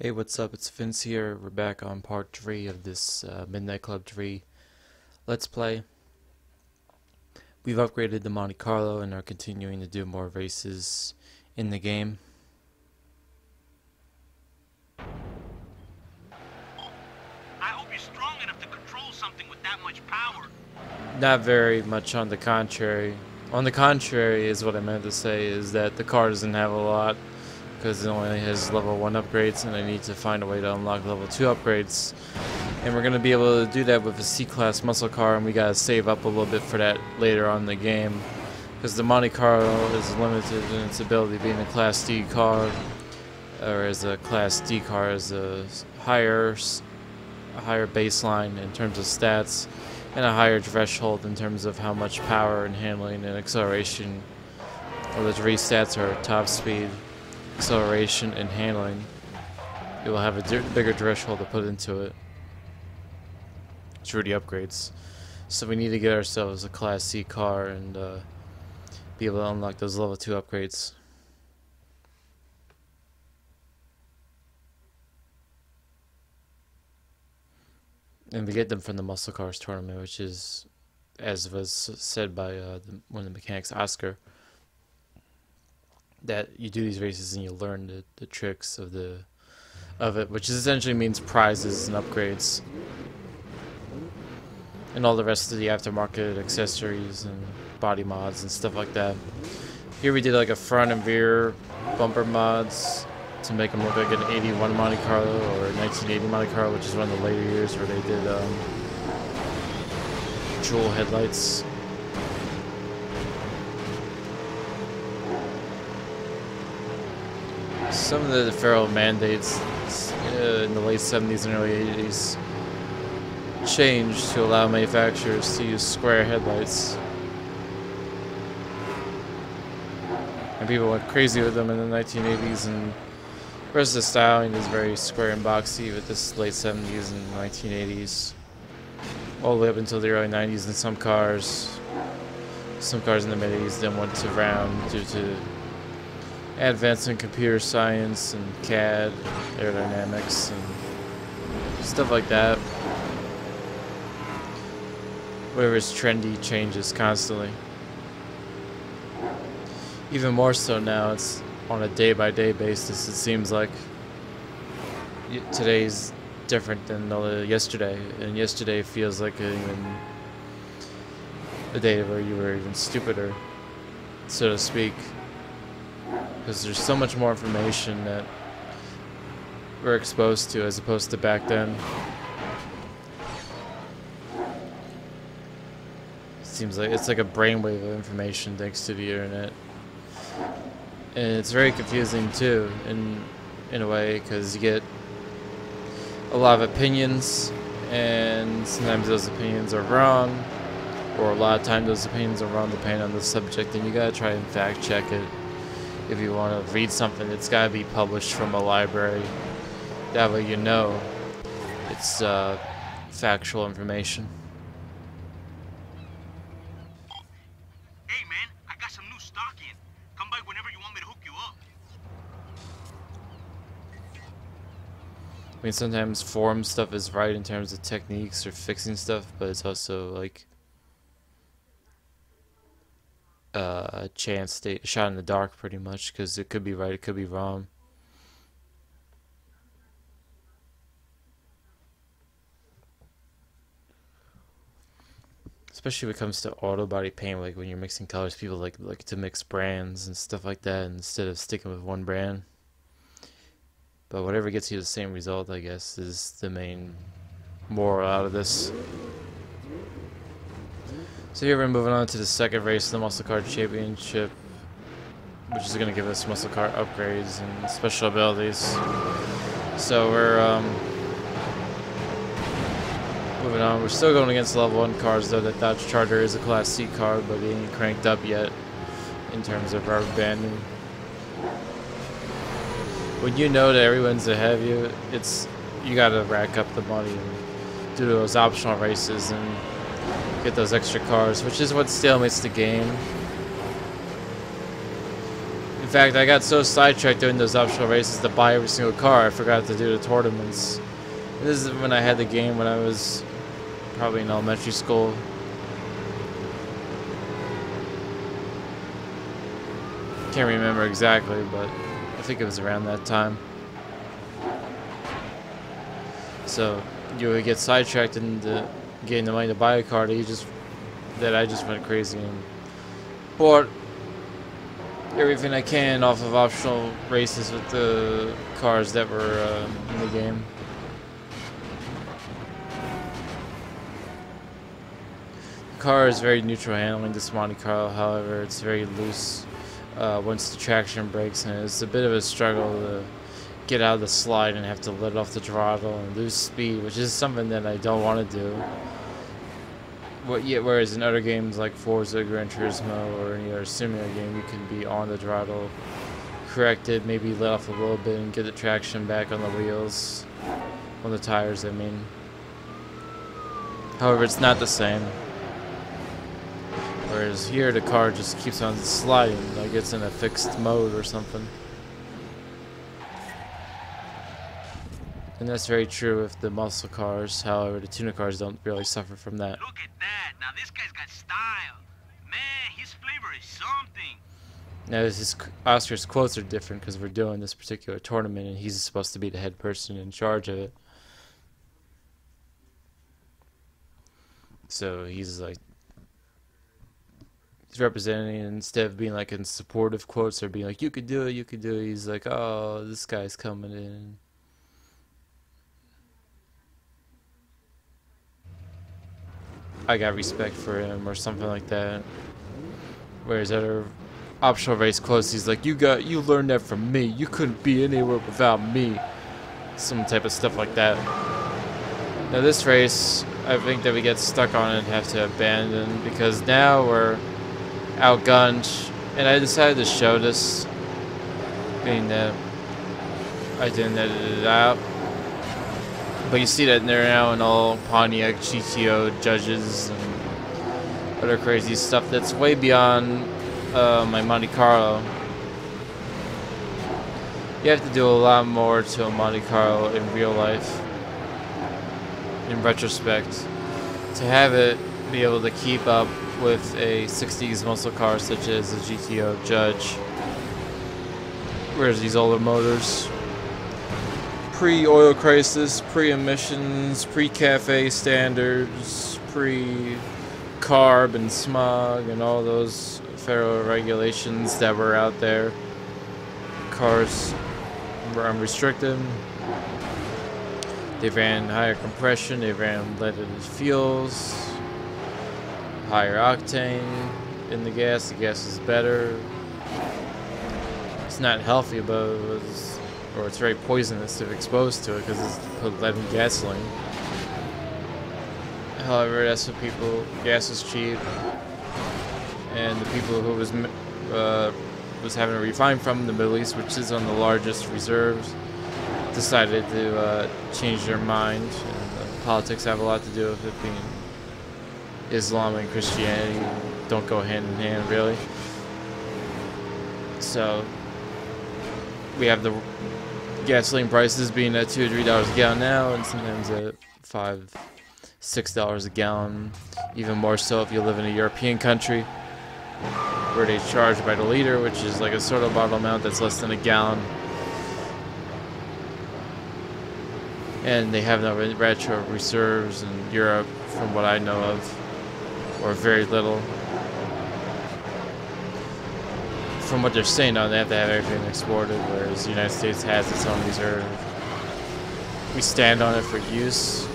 Hey, what's up? It's Vince here. We're back on part 3 of this Midnight Club 3 Let's Play. We've upgraded the Monte Carlo and are continuing to do more races in the game. I hope you're strong enough to control something with that much power. Not very much, on the contrary. On the contrary is what I meant to say, is that the car doesn't have a lot, because it only has level 1 upgrades, and I need to find a way to unlock level 2 upgrades. And we're going to be able to do that with a C-Class muscle car, and we got to save up a little bit for that later on in the game, because the Monte Carlo is limited in its ability being a Class D car, or as a Class D car is a higher baseline in terms of stats, and a higher threshold in terms of how much power and handling and acceleration, or the 3 stats are top speed, acceleration and handling. It will have a bigger threshold to put into it through the upgrades. So we need to get ourselves a Class C car and be able to unlock those level 2 upgrades. And we get them from the muscle cars tournament, which is, as was said by one of the mechanics, Oscar, that you do these races and you learn the tricks of it, which essentially means prizes and upgrades and all the rest of the aftermarket accessories and body mods and stuff like that. Here we did like a front and rear bumper mods to make them look like an 81 Monte Carlo or a 1980 Monte Carlo, which is one of the later years where they did dual headlights. Some of the federal mandates in the late 70s and early 80s changed to allow manufacturers to use square headlights, and people went crazy with them in the 1980s, and the rest of the styling is very square and boxy with this late 70s and 1980s, all the way up until the early 90s, and some cars in the mid-80s then went to round due to advanced in computer science and CAD, aerodynamics, and stuff like that. Whatever's trendy changes constantly. Even more so now, it's on a day-by-day basis, it seems like. Today's different than yesterday, and yesterday feels like even a day where you were even stupider, so to speak. Because there's so much more information that we're exposed to as opposed to back then. It seems like it's like a brainwave of information thanks to the internet. And it's very confusing too, in a way, because you get a lot of opinions, and sometimes those opinions are wrong, or a lot of times those opinions are wrong depending on the subject, and you gotta try and fact check it. If you want to read something, it's got to be published from a library. That way you know it's factual information. Hey man, I got some new stock in. Come by whenever you want me to hook you up. I mean, sometimes forum stuff is right in terms of techniques or fixing stuff, but it's also like a chance, a shot in the dark, pretty much, because it could be right, it could be wrong. Especially when it comes to auto body paint, like when you're mixing colors, people like to mix brands and stuff like that instead of sticking with one brand. But whatever gets you the same result, I guess, is the main moral out of this. So here we're moving on to the second race of the Muscle Car Championship, which is going to give us muscle car upgrades and special abilities. So we're Moving on, we're still going against level 1 cars though. That Dodge Charger is a Class C car, but it ain't cranked up yet in terms of our banding. When you know that everyone's ahead of you, it's, you gotta rack up the money and do those optional races and get those extra cars, which is what stalemates the game. In fact, I got so sidetracked doing those optional races to buy every single car, I forgot to do the tournaments. This is when I had the game when I was probably in elementary school. Can't remember exactly, but I think it was around that time. So you would get sidetracked into getting the money to buy a car that I just went crazy and bought everything I can off of optional races with the cars that were in the game. The car is very neutral handling, this Monte Carlo, however, it's very loose once the traction breaks, and it's a bit of a struggle to get out of the slide and have to let off the throttle and lose speed, which is something that I don't want to do. Whereas in other games like Forza, Gran Turismo, or any other similar game, you can be on the throttle, corrected, maybe let off a little bit and get the traction back on the wheels, on the tires, I mean. However, it's not the same. Whereas here, the car just keeps on sliding, like it's in a fixed mode or something. And that's very true with the muscle cars. However, the tuner cars don't really suffer from that. Look at that! Now this guy's got style. Man, his flavor is something. Now this is, Oscar's quotes are different because we're doing this particular tournament, and he's supposed to be the head person in charge of it. So he's like, he's representing, and instead of being like in supportive quotes or being like, "You could do it, you could do it," he's like, "Oh, this guy's coming in." I got respect for him or something like that. Whereas other optional race quotes, he's like, you learned that from me. You couldn't be anywhere without me. Some type of stuff like that. Now this race, I think that we get stuck on and have to abandon because now we're outgunned. And I decided to show this, being that I didn't edit it out. But you see that they're now in all Pontiac GTO judges and other crazy stuff that's way beyond my Monte Carlo. You have to do a lot more to a Monte Carlo in real life, in retrospect, to have it be able to keep up with a 60s muscle car such as a GTO Judge. Whereas these older motors, pre-oil crisis, pre-emissions, pre-cafe standards, pre-carb and smog and all those federal regulations that were out there. Cars were unrestricted. They ran higher compression, they ran leaded fuels, higher octane in the gas is better. It's not healthy, but it was, or it's very poisonous if exposed to it because it's lead in gasoline. However, that's what people, gas is cheap, and the people who was having to refine from the Middle East, which is on the largest reserves, decided to change their mind, and politics have a lot to do with it, being Islam and Christianity don't go hand in hand really. So we have the gasoline prices being at $2 to $3 a gallon now, and sometimes at $5, $6 a gallon. Even more so if you live in a European country where they charge by the liter, which is like a soda bottle amount that's less than a gallon. And they have no retro reserves in Europe, from what I know of, or very little. From what they're saying, though, they have to have everything exported, whereas the United States has its own reserve. We stand on it for use,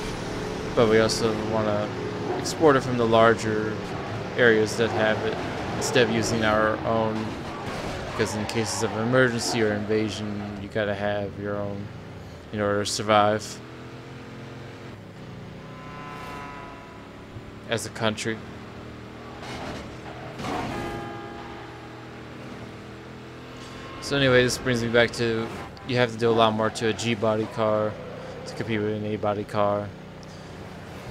but we also want to export it from the larger areas that have it, instead of using our own, because in cases of emergency or invasion, you gotta have your own in order to survive. as a country. So anyway, this brings me back to, you have to do a lot more to a G-body car to compete with an A-body car.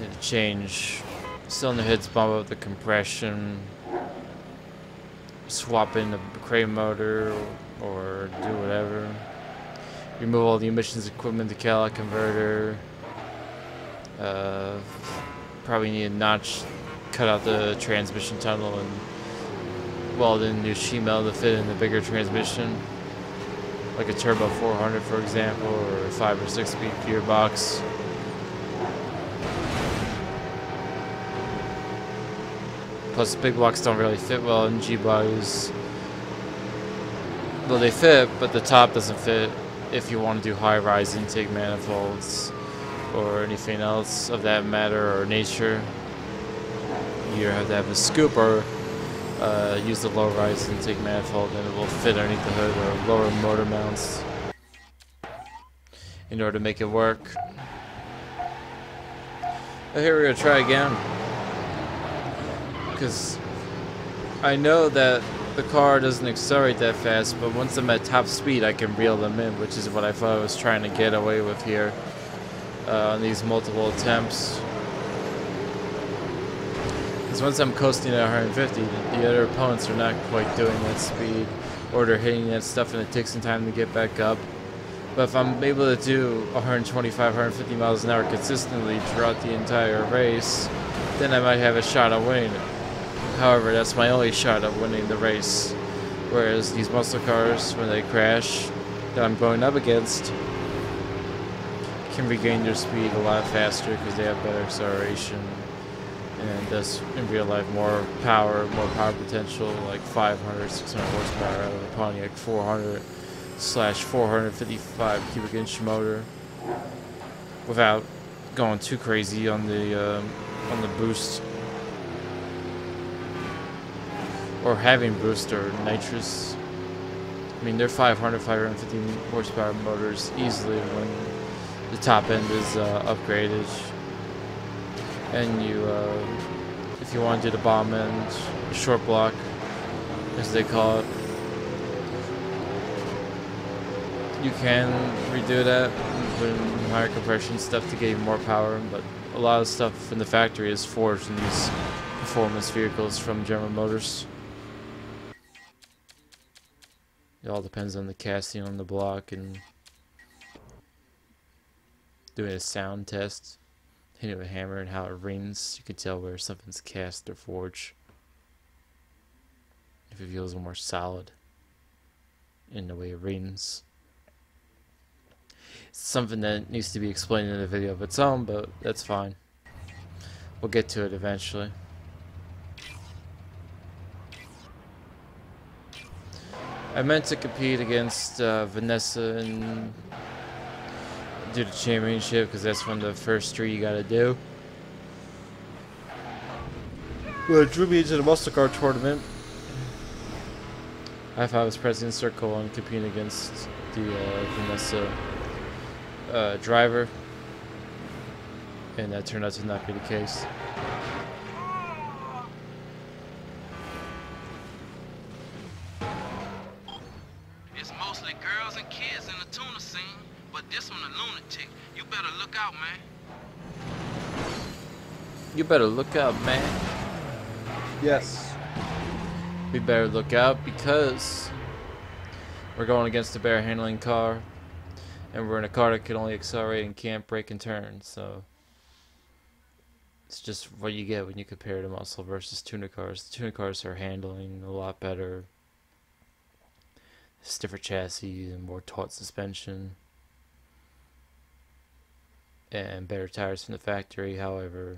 You have to change cylinder heads, bump up the compression, swap in the crane motor, or do whatever. Remove all the emissions equipment, the catalytic converter. Probably need a notch, cut out the transmission tunnel and weld in a new sheet metal to fit in the bigger transmission, like a turbo 400 for example, or a 5 or 6 speed gearbox. Plus big blocks don't really fit well in G-bodies. Well, they fit, but the top doesn't fit if you want to do high-rise intake manifolds or anything else of that matter or nature. You have to have a scoop or use the low-rise intake manifold, and it will fit underneath the hood or lower motor mounts in order to make it work. But here we're going to try again, because I know that the car doesn't accelerate that fast, but once I'm at top speed I can reel them in, which is what I thought I was trying to get away with here on these multiple attempts. Because once I'm coasting at 150, the other opponents are not quite doing that speed, or they're hitting that stuff and it takes some time to get back up. But if I'm able to do 125, 150 miles an hour consistently throughout the entire race, then I might have a shot at winning it. However, that's my only shot at winning the race. Whereas these muscle cars, when they crash, that I'm going up against, can regain their speed a lot faster because they have better acceleration, and thus in real life more power potential, like 500, 600 horsepower out of the Pontiac 400/455 cubic inch motor, without going too crazy on the boost, or having boost or nitrous. I mean, they're 500, 550 horsepower motors easily when the top end is upgraded, and you, if you want to do the bottom end, a short block, as they call it, you can redo that, including higher compression stuff to get even more power. But a lot of stuff in the factory is forged in these performance vehicles from General Motors. It all depends on the casting on the block and doing a sound test, hitting it with a hammer and how it rings. You can tell where something's cast or forged, if it feels more solid in the way it rings. Something that needs to be explained in a video of its own, but that's fine. We'll get to it eventually. I meant to compete against Vanessa and do the championship, because that's one of the first three you gotta do. Well, it drew me into the muscle car tournament. I thought I was President Circle and competing against the Vanessa driver, and that turned out to not be the case. It's mostly girls and kids in the tuna scene, but this one a lunatic. You better look out, man. You better look out, man. Yes. We better look out, because we're going against a bear handling car, and we're in a car that can only accelerate and can't brake and turn. So it's just what you get when you compare to muscle versus tuna cars. The tuna cars are handling a lot better, stiffer chassis and more taut suspension, and better tires from the factory. However,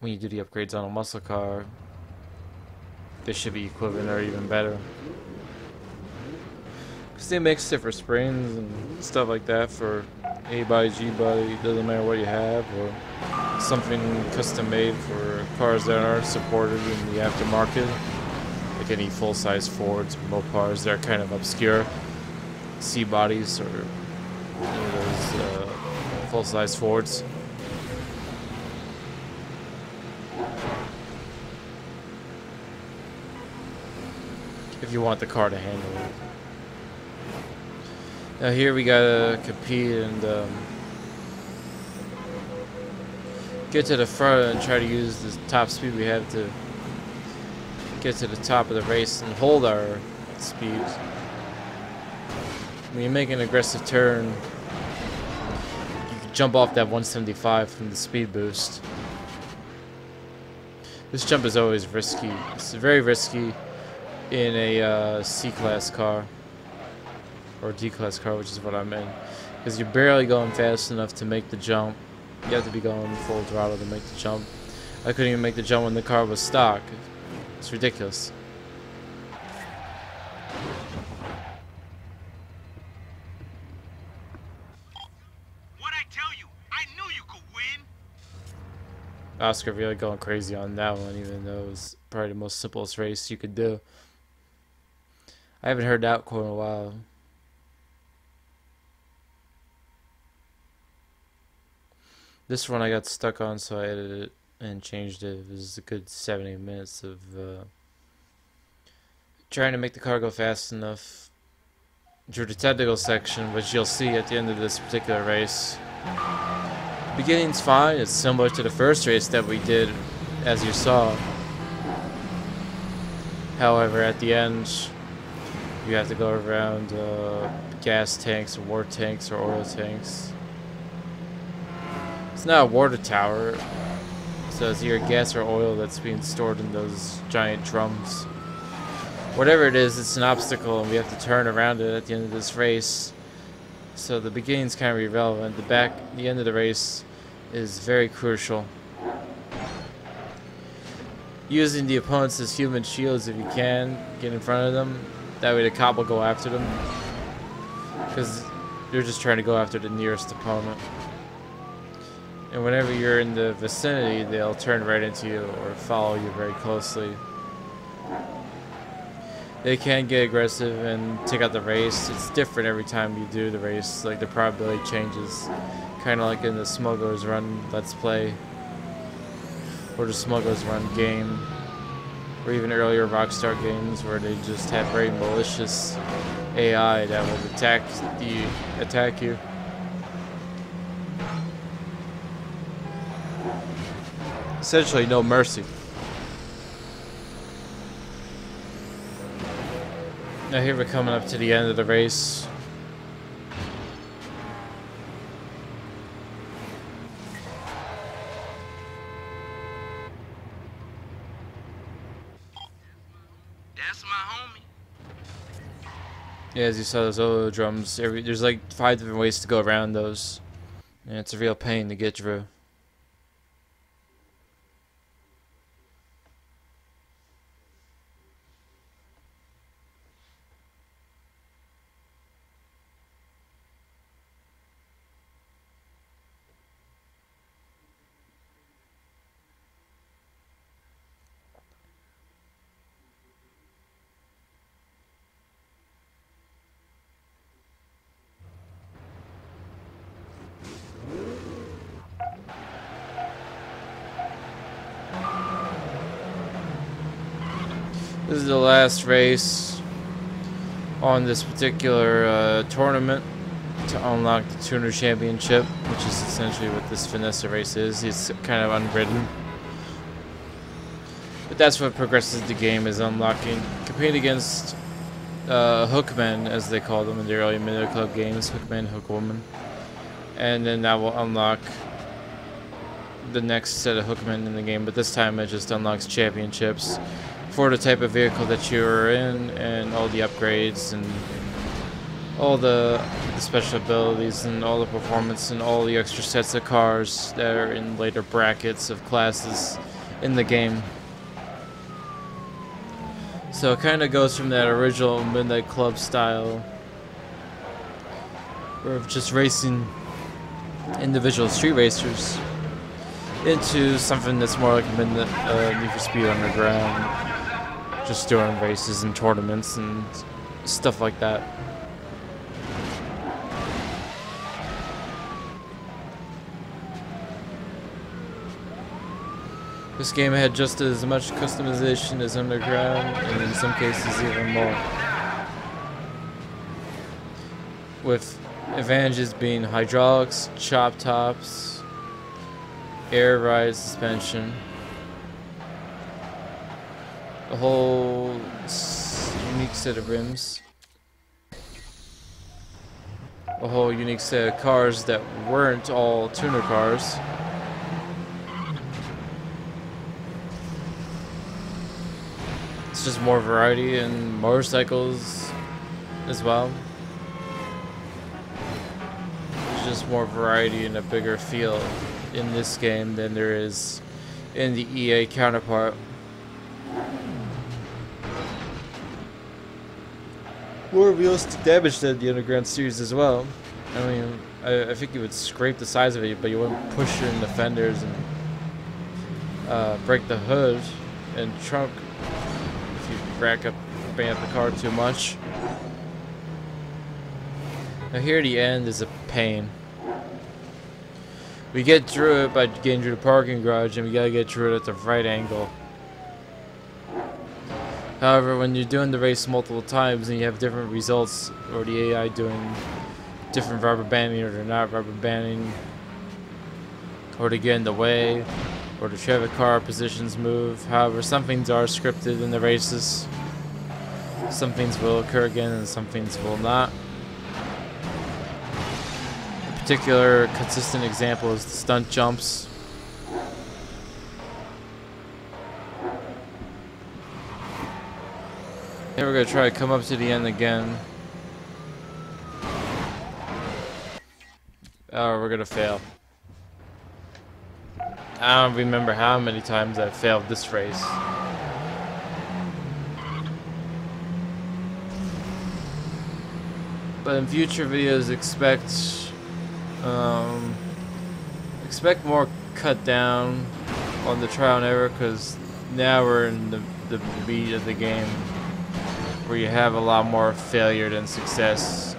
when you do the upgrades on a muscle car, they should be equivalent or even better. They make stiffer springs and stuff like that for A-body, G-body, doesn't matter what you have, or something custom made for cars that aren't supported in the aftermarket, like any full-size Fords, Mopars. They're kind of obscure C-bodies, or those full-size Fords. if you want the car to handle it. Now here we gotta compete and get to the front and try to use the top speed we have to get to the top of the race and hold our speeds. When you make an aggressive turn, you can jump off that 175 from the speed boost. This jump is always risky. It's very risky in a C-class car or D-class car, which is what I'm in, because you're barely going fast enough to make the jump. You have to be going full throttle to make the jump. I couldn't even make the jump when the car was stock. It's ridiculous. What'd I tell you? I knew you could win. Oscar really going crazy on that one, even though it was probably the most simplest race you could do. I haven't heard that quote in a while. This one I got stuck on, so I edited it and changed it. It was a good 70 minutes of trying to make the car go fast enough through the technical section, which you'll see at the end of this particular race. The beginning's fine. It's similar to the first race that we did, as you saw. However, at the end, you have to go around gas tanks, or water tanks, or oil tanks. It's not a water tower, so it's either gas or oil that's being stored in those giant drums. Whatever it is, it's an obstacle, and we have to turn around it at the end of this race. So the beginning's kind of irrelevant. The end of the race is very crucial. Using the opponents as human shields if you can, get in front of them. That way the cop will go after them, because they're just trying to go after the nearest opponent. And whenever you're in the vicinity, they'll turn right into you or follow you very closely. They can get aggressive and take out the race. It's different every time you do the race, like the probability changes. Kind of like in the Smuggler's Run Let's Play, or the Smuggler's Run game, or even earlier Rockstar Games, where they just have very malicious AI that will attack you. Essentially, no mercy. Now here we're coming up to the end of the race. That's my homie. Yeah, as you saw those oil drums, there's like 5 different ways to go around those. And it's a real pain to get through. This is the last race on this particular tournament to unlock the Tuner Championship, which is essentially what this Vanessa race is. It's kind of unwritten, but that's what progresses the game, is unlocking. Compete against hookmen, as they call them in the early middle club games, hookmen, hookwoman, and then that will unlock the next set of hookmen in the game. But this time it just unlocks championships for the type of vehicle that you're in, and all the upgrades and all the special abilities and all the performance and all the extra sets of cars that are in later brackets of classes in the game. So it kind of goes from that original Midnight Club style of just racing individual street racers into something that's more like Need for Speed Underground, just doing races and tournaments and stuff like that. This game had just as much customization as Underground, and in some cases even more, with advantages being hydraulics, chop tops, air ride suspension. A whole unique set of rims. A whole unique set of cars that weren't all tuner cars. It's just more variety in motorcycles as well. There's just more variety and a bigger feel in this game than there is in the EA counterpart. More realistic damage than the Underground series as well. I mean, I think you would scrape the sides of it, but you wouldn't push in the fenders and break the hood and trunk if you bang up the car too much. Now here the end is a pain. We get through it by getting through the parking garage, and we gotta get through it at the right angle. However, when you're doing the race multiple times and you have different results, or the AI doing different rubber banding, or they're not rubber banding, or to get in the way, or the traffic car positions move. However, some things are scripted in the races. Some things will occur again and some things will not. A particular consistent example is the stunt jumps. Here we're going to try to come up to the end again. Oh, we're going to fail. I don't remember how many times I failed this race. But in future videos, expect more cut down on the trial and error, because now we're in the beat of the game, where you have a lot more failure than success.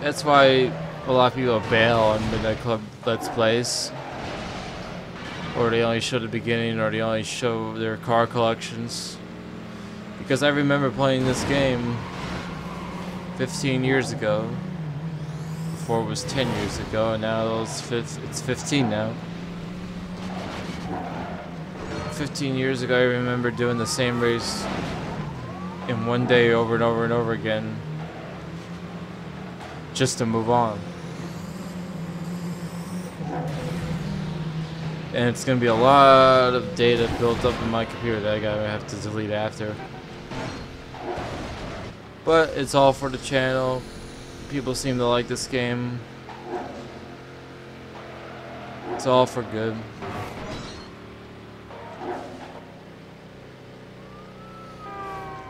That's why a lot of people bail on Midnight Club Let's Plays, or they only show the beginning, or they only show their car collections. Because I remember playing this game 15 years ago. Before it was 10 years ago, and now it's 15 now. 15 years ago, I remember doing the same race in one day over and over and over again just to move on. And it's going to be a lot of data built up in my computer that I gotta have to delete after. But it's all for the channel. People seem to like this game. It's all for good.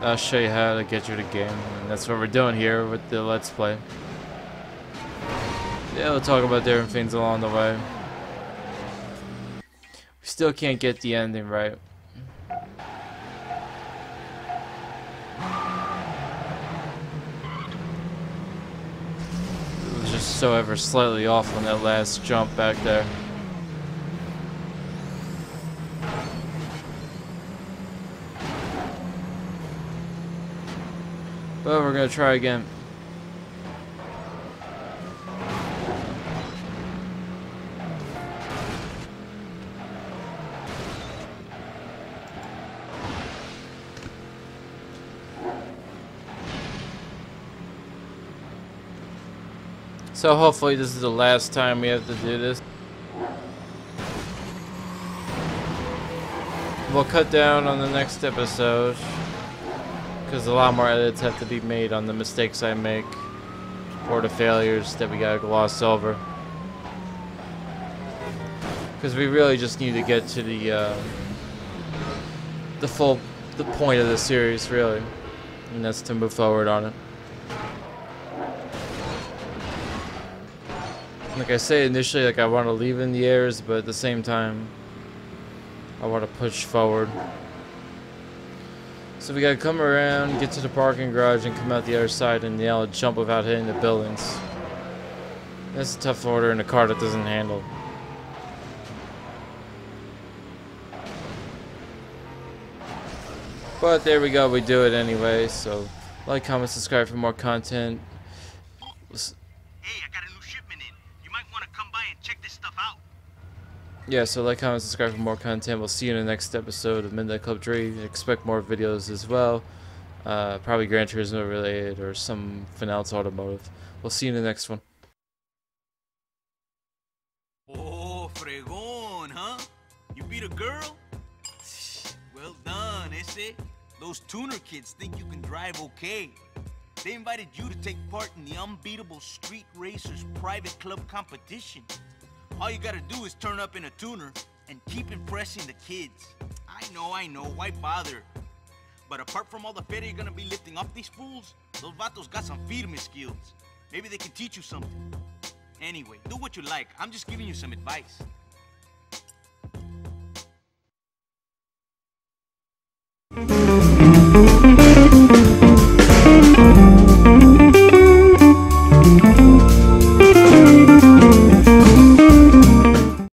I'll show you how to get through the game, and that's what we're doing here with the Let's Play. Yeah, we'll talk about different things along the way. We still can't get the ending right. It was just so ever slightly off on that last jump back there. But we're gonna try again. So hopefully this is the last time we have to do this. We'll cut down on the next episode, because a lot more edits have to be made on the mistakes I make or the failures that we gotta gloss over, because we really just need to get to the point of the series, really, and that's to move forward on it. Like I say, initially, like, I want to leave in the airs, but at the same time I want to push forward. So we gotta come around, get to the parking garage, and come out the other side and nail a jump without hitting the buildings. That's a tough order in a car that doesn't handle. But there we go, we do it anyway, so like, comment, subscribe for more content. Hey, I got a new shipment in. You might want to come by and check this stuff out. Yeah, so like, comment, subscribe for more content. We'll see you in the next episode of Midnight Club Dream. Expect more videos as well. Probably Gran Turismo related or something else automotive. We'll see you in the next one. Oh, fregón, huh? You beat a girl? Well done, ese. Those tuner kids think you can drive okay. They invited you to take part in the Unbeatable Street Racers private club competition. All you gotta do is turn up in a tuner and keep impressing the kids. I know, why bother? But apart from all the feta you're gonna be lifting up these fools, those vatos got some firme skills. Maybe they can teach you something. Anyway, do what you like. I'm just giving you some advice.